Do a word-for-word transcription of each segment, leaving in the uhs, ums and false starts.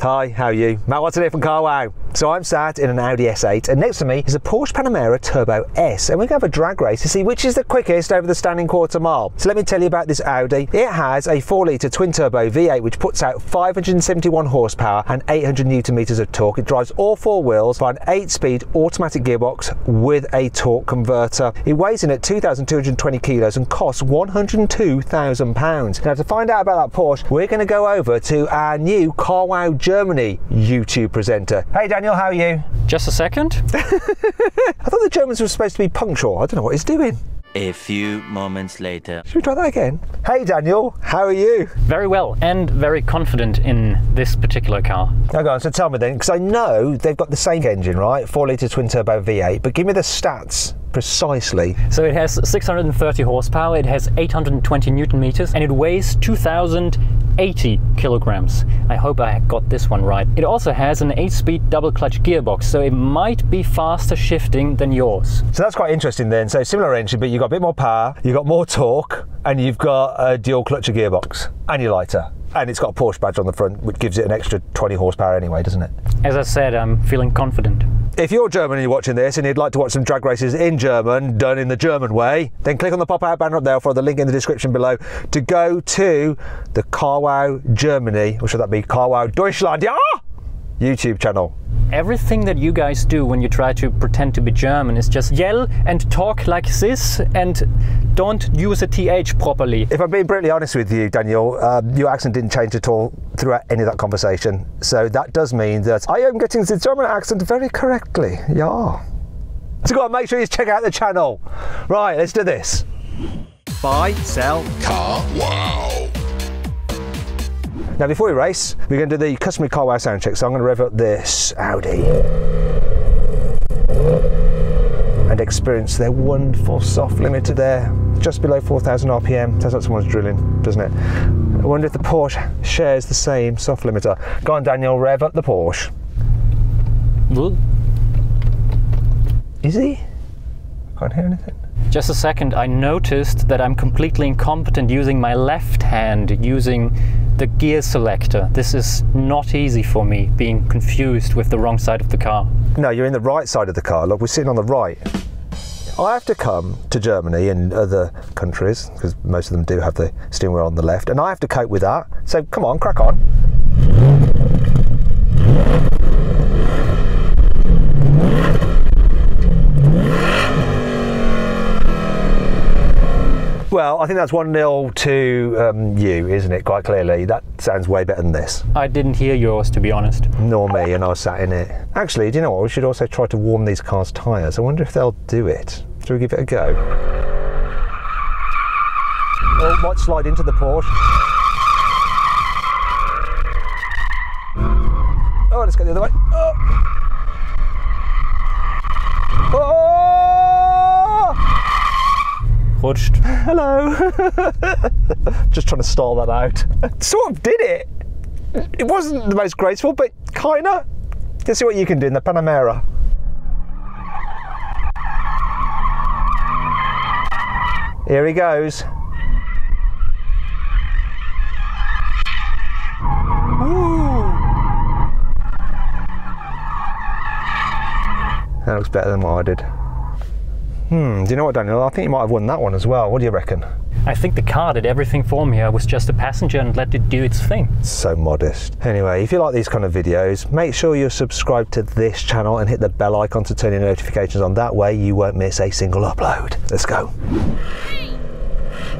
Hi, how are you? Matt Watson here from Carwow. So I'm sat in an Audi S eight and next to me is a Porsche Panamera Turbo S, and we're going to have a drag race to see which is the quickest over the standing quarter mile. So let me tell you about this Audi. It has a four litre twin turbo V eight which puts out five hundred seventy-one horsepower and eight hundred newton meters of torque. It drives all four wheels by an eight speed automatic gearbox with a torque converter. It weighs in at two thousand two hundred twenty kilos and costs one hundred and two thousand pounds. Now to find out about that Porsche, we're going to go over to our new Carwow Germany YouTube presenter. Hey Daniel, how are you? Just a second. I thought the Germans were supposed to be punctual. I don't know what he's doing. A few moments later. Should we try that again? Hey Daniel, how are you? Very well, and very confident in this particular car. Now go on, so tell me then, because I know they've got the same engine, right? four litre twin turbo V eight, but give me the stats. Precisely. So it has six hundred thirty horsepower, it has eight hundred twenty newton meters, and it weighs two thousand eighty kilograms. I hope I got this one right. It also has an eight speed double clutch gearbox, so it might be faster shifting than yours. So that's quite interesting then. So similar engine, but you've got a bit more power, you've got more torque, and you've got a dual clutcher gearbox, and you're lighter. And it's got a Porsche badge on the front, which gives it an extra twenty horsepower anyway, doesn't it? As I said, I'm feeling confident. If you're German and you're watching this and you'd like to watch some drag races in German, done in the German way, then click on the pop-out banner up there for the link in the description below to go to the Carwow Germany, or should that be Carwow Deutschland, yeah? YouTube channel. Everything that you guys do when you try to pretend to be German is just yell and talk like this and don't use a T H properly. If I'm being brutally honest with you, Daniel, um, your accent didn't change at all throughout any of that conversation. So that does mean that I am getting the German accent very correctly. Yeah. So go on, make sure you check out the channel. Right, let's do this. Buy, sell, car, wow. Now before we race, we're going to do the customary Carwow sound check, so I'm going to rev up this Audi and experience their wonderful soft limiter there, just below four thousand R P M. Sounds like someone's drilling, doesn't it? I wonder if the Porsche shares the same soft limiter. Go on Daniel, rev up the Porsche. Ooh. Is he? I can't hear anything. Just a second, I noticed that I'm completely incompetent using my left hand, using the gear selector. This is not easy for me, being confused with the wrong side of the car. No, you're in the right side of the car. Look, we're sitting on the right. I have to come to Germany and other countries, because most of them do have the steering wheel on the left, and I have to cope with that. So come on, crack on. Well, I think that's one nil to um, you, isn't it, quite clearly? That sounds way better than this. I didn't hear yours, to be honest. Nor me, and I was sat in it. Actually, do you know what? We should also try to warm these cars' tyres. I wonder if they'll do it. Shall we give it a go? Oh, might slide into the Porsche. Oh, let's go the other way. Oh! Oh! Watched. Hello. Just trying to stall that out. Sort of did it. It wasn't the most graceful, but kinda. Let's see what you can do in the Panamera. Here he goes. Ooh. That looks better than what I did. Hmm, do you know what, Daniel? I think you might have won that one as well. What do you reckon? I think the car did everything for me. I was just a passenger and let it do its thing. So modest. Anyway, if you like these kind of videos, make sure you're subscribed to this channel and hit the bell icon to turn your notifications on. That way you won't miss a single upload. Let's go. Three,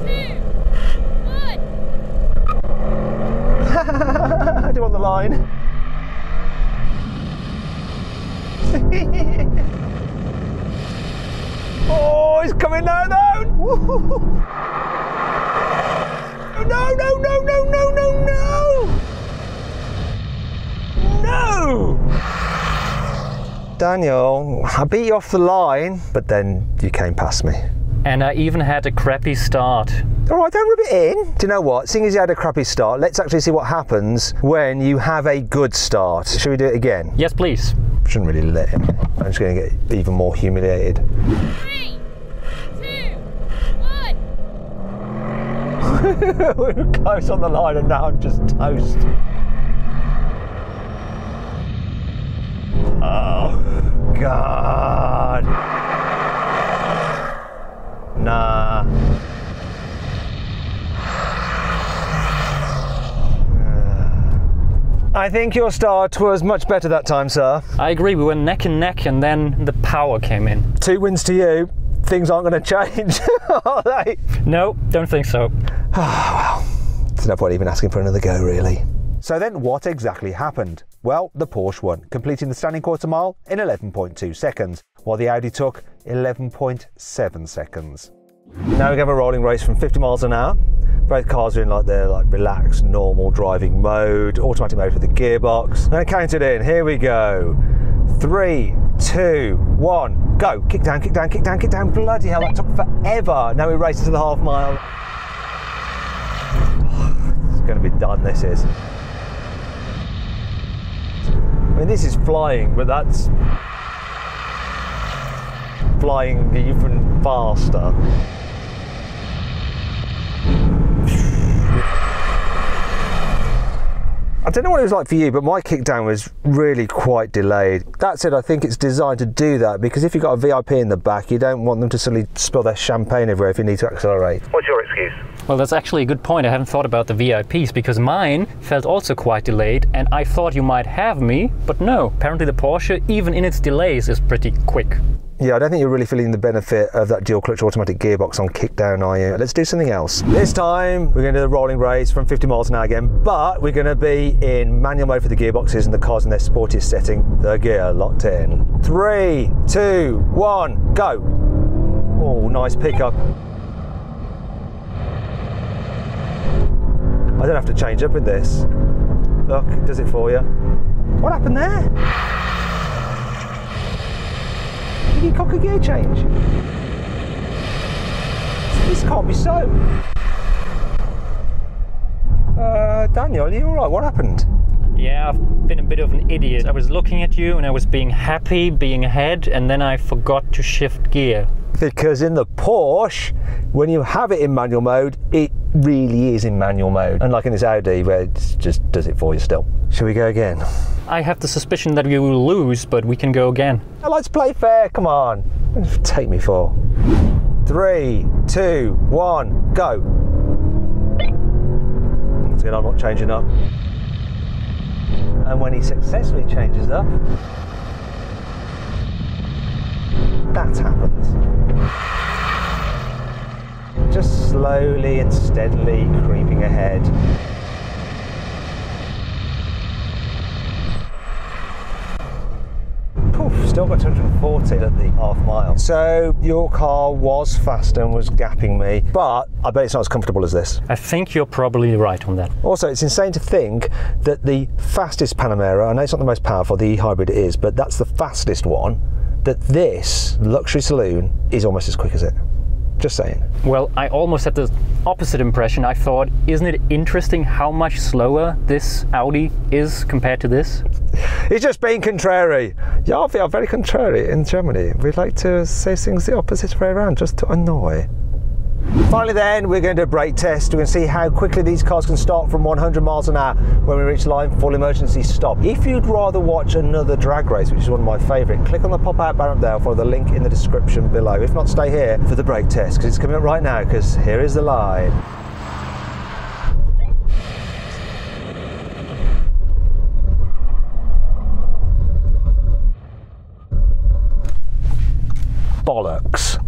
two, one. I do on the line. Oh, he's coming now, though! No, no, no, no, no, no, no! No! Daniel, I beat you off the line, but then you came past me. And I even had a crappy start. All right, don't rub it in. Do you know what? Seeing as you had a crappy start, let's actually see what happens when you have a good start. Should we do it again? Yes, please. Shouldn't really let him. I'm just going to get even more humiliated. Three, two, one. We were close on the line and now I'm just toast. I think your start was much better that time, sir. I agree, we were neck and neck and then the power came in. Two wins to you, things aren't going to change, are they? No, don't think so. Oh, well, it's no point even asking for another go, really. So then what exactly happened? Well, the Porsche won, completing the standing quarter mile in eleven point two seconds, while the Audi took eleven point seven seconds. Now we have a rolling race from fifty miles an hour. Both cars are in like their like relaxed, normal driving mode, automatic mode for the gearbox. And I counted in, here we go. Three, two, one, go. Kick down, kick down, kick down, kick down. Bloody hell, that took forever. Now we're racing to the half mile. It's gonna be done, this is. I mean, this is flying, but that's flying even faster. I don't know what it was like for you, but my kickdown was really quite delayed. That said, I think it's designed to do that because if you've got a V I P in the back, you don't want them to suddenly spill their champagne everywhere if you need to accelerate. What's your excuse? Well, that's actually a good point. I haven't thought about the V I Ps because mine felt also quite delayed and I thought you might have me, but no. Apparently the Porsche, even in its delays, is pretty quick. Yeah, I don't think you're really feeling the benefit of that dual clutch automatic gearbox on kickdown, are you? Let's do something else. This time, we're going to do the rolling race from fifty miles an hour again, but we're going to be in manual mode for the gearboxes and the cars in their sportiest setting. The gear locked in. Three, two, one, go. Oh, nice pickup. I don't have to change up with this. Look, it does it for you. What happened there? Did he cock a gear change? This can't be so. Uh, Daniel, are you alright? What happened? Yeah, I've been a bit of an idiot. I was looking at you and I was being happy, being ahead, and then I forgot to shift gear. Because in the Porsche, when you have it in manual mode, it really is in manual mode. Unlike in this Audi, where it just does it for you still. Shall we go again? I have the suspicion that we will lose, but we can go again. Now let's play fair, come on. Take me for. Three, two, one, go. Once again, I'm not changing up. And when he successfully changes up, that happens. Just slowly and steadily creeping ahead. Still got two hundred and forty at the half mile. So your car was faster and was gapping me, but I bet it's not as comfortable as this. I think you're probably right on that. Also, it's insane to think that the fastest Panamera, I know it's not the most powerful, the e-hybrid is, but that's the fastest one, that this luxury saloon is almost as quick as it. Just saying. Well, I almost had the opposite impression. I thought, isn't it interesting how much slower this Audi is compared to this? He's just being contrary. Yeah, we are very contrary in Germany. We like to say things the opposite way around, just to annoy. Finally then, we're going to do a brake test. We're going to see how quickly these cars can start from one hundred miles an hour when we reach line full emergency stop. If you'd rather watch another drag race, which is one of my favourite, click on the pop-out banner up there for the link in the description below. If not, stay here for the brake test, because it's coming up right now, because here is the line. Bollocks.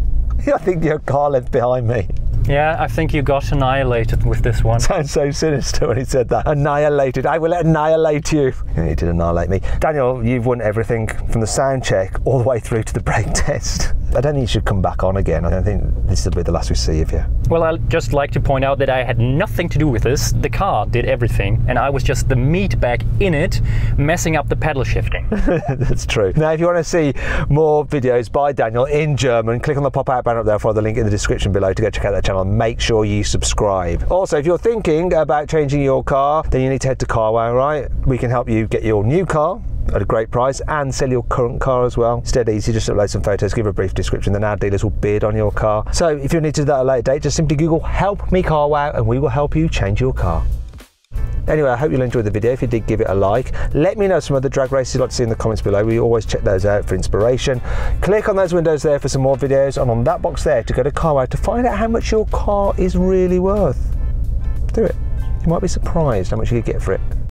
I think your car left behind me. Yeah, I think you got annihilated with this one. Sounds so sinister when he said that. Annihilated. I will annihilate you. You did annihilate me. Daniel, you've won everything from the sound check all the way through to the brake test. I don't think you should come back on again. I don't think this will be the last we see of you. Well, I'd just like to point out that I had nothing to do with this. The car did everything, and I was just the meat bag in it, messing up the pedal shifting. That's true. Now, if you want to see more videos by Daniel in German, click on the pop-out banner up there for the link in the description below to go check out that channel. Make sure you subscribe. Also, if you're thinking about changing your car, then you need to head to CarWow, right? We can help you get your new car at a great price and sell your current car as well. It's dead easy, just upload some photos, give a brief description, then our dealers will bid on your car. So if you're new to that at a later date, just simply Google help me CarWow and we will help you change your car. Anyway, I hope you'll enjoy the video. If you did, give it a like. Let me know some other drag races you'd like to see in the comments below. We always check those out for inspiration. Click on those windows there for some more videos and on that box there to go to CarWow to find out how much your car is really worth. Do it. You might be surprised how much you could get for it.